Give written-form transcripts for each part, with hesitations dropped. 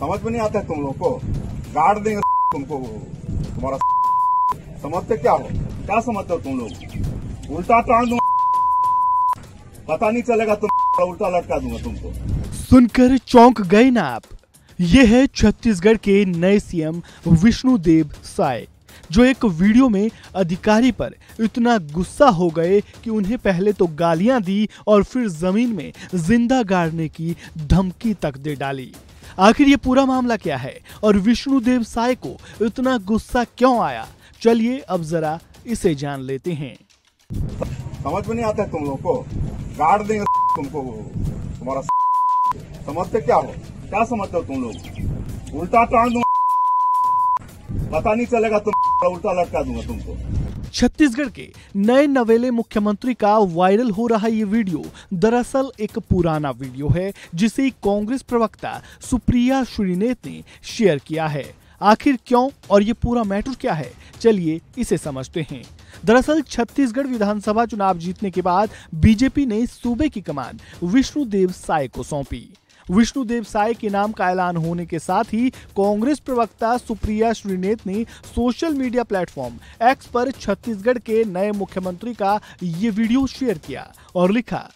समझ में नहीं आता है तुम लोग को, गाड़ देंगे तुमको, तुम्हारा समझते क्या हो, क्या समझते हो तुम लोग, उल्टा टांग दूंगा, पता नहीं चलेगा, तुम उल्टा लटका दूंगा तुमको। सुनकर चौंक गए ना आप। ये है छत्तीसगढ़ के नए सीएम विष्णु देव साय, जो एक वीडियो में अधिकारी पर इतना गुस्सा हो गए कि उन्हें पहले तो गालियां दी और फिर जमीन में जिंदा गाड़ने की धमकी तक दे डाली। आखिर ये पूरा मामला क्या है और विष्णु देव साय को इतना गुस्सा क्यों आया, चलिए अब जरा इसे जान लेते हैं। समझ में नहीं आता है तुम लोग को, गाड़ देंगे तुमको, तुम्हारा समझते क्या हो, क्या समझते हो तुम लोग, उल्टा टांग दूंगा, पता नहीं चलेगा, तुम उल्टा लटका दूंगा तुमको। छत्तीसगढ़ के नए नवेले मुख्यमंत्री का वायरल हो रहा ये वीडियो दरअसल एक पुराना वीडियो है, जिसे कांग्रेस प्रवक्ता सुप्रिया श्रीनेत ने शेयर किया है। आखिर क्यों और ये पूरा मैटर क्या है, चलिए इसे समझते हैं। दरअसल छत्तीसगढ़ विधानसभा चुनाव जीतने के बाद बीजेपी ने सूबे की कमान विष्णु देव साय को सौंपी। विष्णु देव साय के नाम का ऐलान होने के साथ ही कांग्रेस प्रवक्ता सुप्रिया श्रीनेत ने सोशल मीडिया प्लेटफॉर्म एक्स पर छत्तीसगढ़ के नए मुख्यमंत्री का ये वीडियो शेयर किया और लिखा,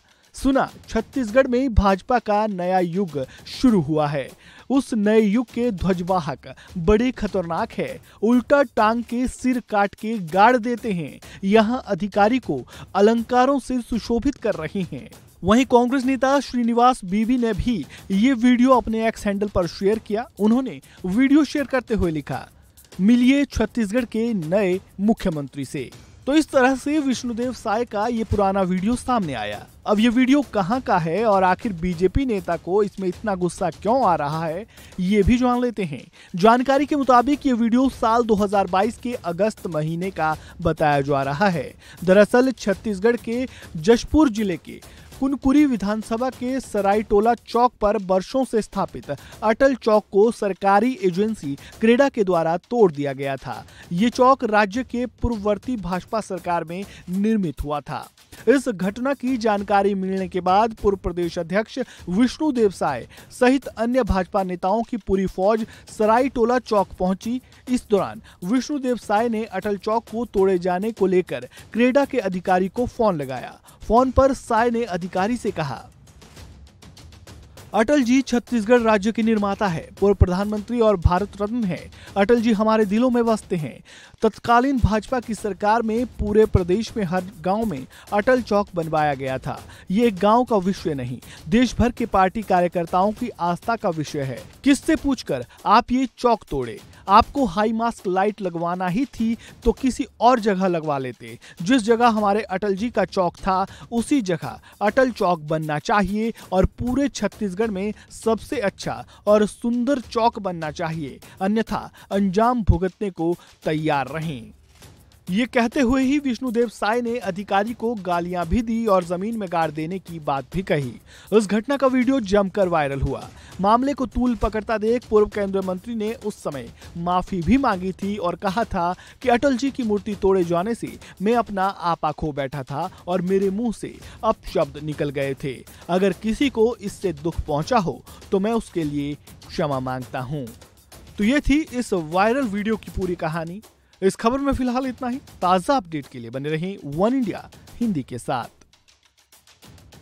सुना छत्तीसगढ़ में भाजपा का नया युग शुरू हुआ है। उस नए युग के ध्वजवाहक बड़े खतरनाक है, उल्टा टांग के सिर काट के गाड़ देते हैं, यहाँ अधिकारी को अलंकारों से सुशोभित कर रहे हैं। वहीं कांग्रेस नेता श्रीनिवास बीबी ने भी ये वीडियो अपने एक्स हैंडल पर शेयर किया। उन्होंने वीडियो शेयर करते हुए लिखा, मिलिए छत्तीसगढ़ के नए मुख्यमंत्री से। तो इस तरह से विष्णुदेव साय का ये पुराना वीडियो सामने आया। अब ये वीडियो कहाँ का है और आखिर बीजेपी नेता को इसमें इतना गुस्सा क्यों आ रहा है, ये भी जान लेते हैं। जानकारी के मुताबिक ये वीडियो साल 2022 के अगस्त महीने का बताया जा रहा है। दरअसल छत्तीसगढ़ के जशपुर जिले के कुनकुरी विधानसभा के सरायटोला चौक पर वर्षों से स्थापित अटल चौक को सरकारी एजेंसी क्रेडा के द्वारा तोड़ दिया गया था। ये चौक राज्य के पूर्ववर्ती भाजपा सरकार में निर्मित हुआ था। इस घटना की जानकारी मिलने के बाद पूर्व प्रदेश अध्यक्ष विष्णु देव साय सहित अन्य भाजपा नेताओं की पूरी फौज सरायटोला चौक पहुंची। इस दौरान विष्णु देव साय ने अटल चौक को तोड़े जाने को लेकर क्रेडा के अधिकारी को फोन लगाया। फोन पर साय ने अधिकारी से कहा, अटल जी छत्तीसगढ़ राज्य के निर्माता है, पूर्व प्रधानमंत्री और भारत रत्न है। अटल जी हमारे दिलों में बसते हैं। तत्कालीन भाजपा की सरकार में पूरे प्रदेश में हर गांव में अटल चौक बनवाया गया था। ये एक गांव का विषय नहीं, देश भर के पार्टी कार्यकर्ताओं की आस्था का विषय है। किससे पूछकर आप ये चौक तोड़े? आपको हाई मास्क लाइट लगवाना ही थी तो किसी और जगह लगवा लेते। जिस जगह हमारे अटल जी का चौक था, उसी जगह अटल चौक बनना चाहिए और पूरे छत्तीसगढ़ में सबसे अच्छा और सुंदर चौक बनना चाहिए, अन्यथा अंजाम भुगतने को तैयार रहें। ये कहते हुए ही विष्णुदेव साय ने अधिकारी को गालियां भी दी और जमीन में गाड़ देने की बात भी कही। उस घटना का वीडियो जमकर वायरल हुआ। मामले को तूल पकड़ता देख पूर्व केंद्रीय मंत्री ने उस समय माफी भी मांगी थी और कहा था कि अटल जी की मूर्ति तोड़े जाने से मैं अपना आपा खो बैठा था और मेरे मुंह से अपशब्द निकल गए थे। अगर किसी को इससे दुख पहुंचा हो तो मैं उसके लिए क्षमा मांगता हूँ। तो ये थी इस वायरल वीडियो की पूरी कहानी। इस खबर में फिलहाल इतना ही। ताजा अपडेट के लिए बने रहें वन इंडिया हिंदी के साथ।